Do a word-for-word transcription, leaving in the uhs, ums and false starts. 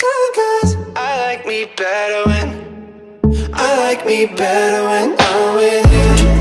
Cause I like me better when I like me better when I'm with you.